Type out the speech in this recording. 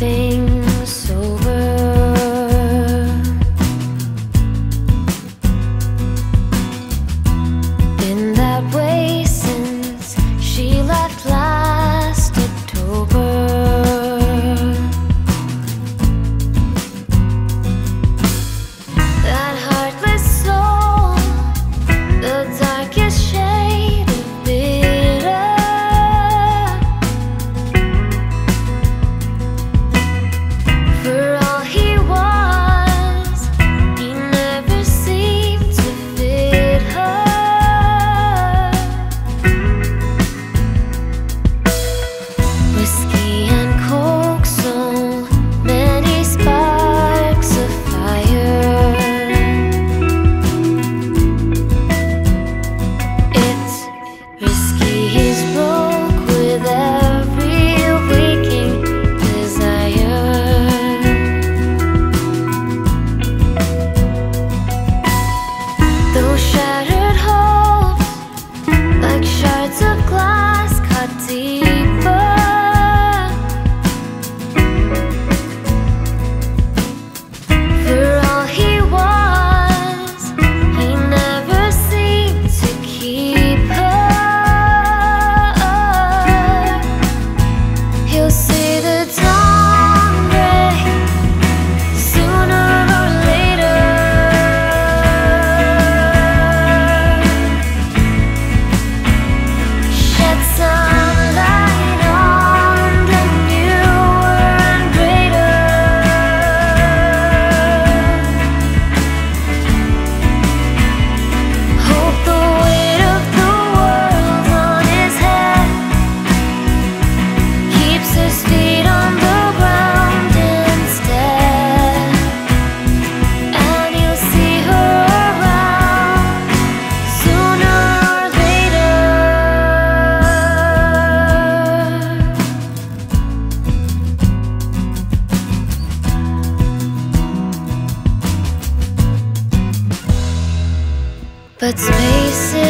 nothing's over. Been that way since she left last October. That heartless soul, the darkest shade of bitter. But space is